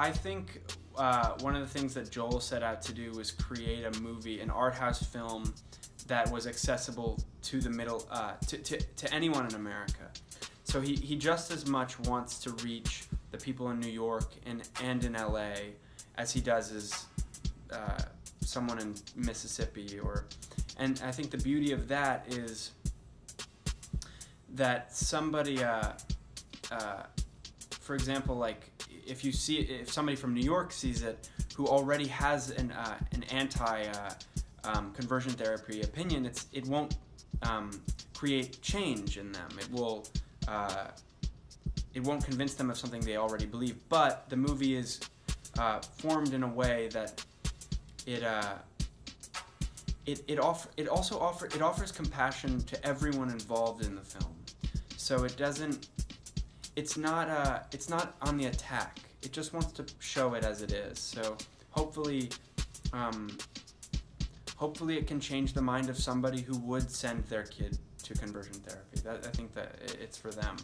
I think one of the things that Joel set out to do was create a movie, an art house film that was accessible to the middle, to anyone in America. So he just as much wants to reach the people in New York and in LA as he does as someone in Mississippi or, and I think the beauty of that is that somebody, for example, like if somebody from New York sees it who already has an anti-conversion therapy opinion, it won't create change in them. It won't convince them of something they already believe. But the movie is formed in a way that it also offers compassion to everyone involved in the film. So it doesn't. It's not on the attack. It just wants to show it as it is. So hopefully, hopefully it can change the mind of somebody who would send their kid to conversion therapy. I think that it's for them.